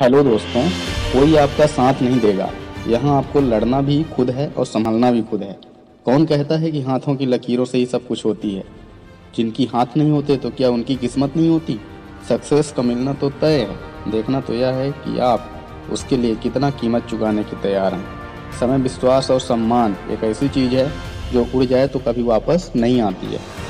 Hello दोस्तों, कोई आपका साथ नहीं देगा। यहाँ आपको लड़ना भी खुद है और संभालना भी खुद है। कौन कहता है कि हाथों की लकीरों से ही सब कुछ होती है? जिनकी हाथ नहीं होते तो क्या उनकी किस्मत नहीं होती? सक्सेस का मिलना तो तय है, देखना तो यह है कि आप उसके लिए कितना कीमत चुकाने की तैयार हैं। समय, विश्वास और सम्मान एक ऐसी चीज़ है जो उड़ जाए तो कभी वापस नहीं आती है।